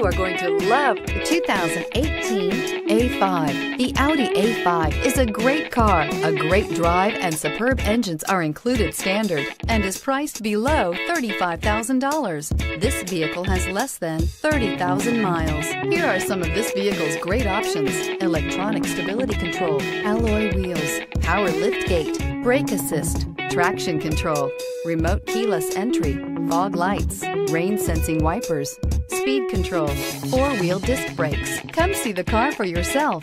You are going to love the 2018 A5. The Audi A5 is a great car. A great drive and superb engines are included standard and is priced below $35,000. This vehicle has less than 30,000 miles. Here are some of this vehicle's great options: electronic stability control, alloy wheels, power liftgate, brake assist, traction control, remote keyless entry, fog lights, rain sensing wipers, speed control, four-wheel disc brakes. Come see the car for yourself.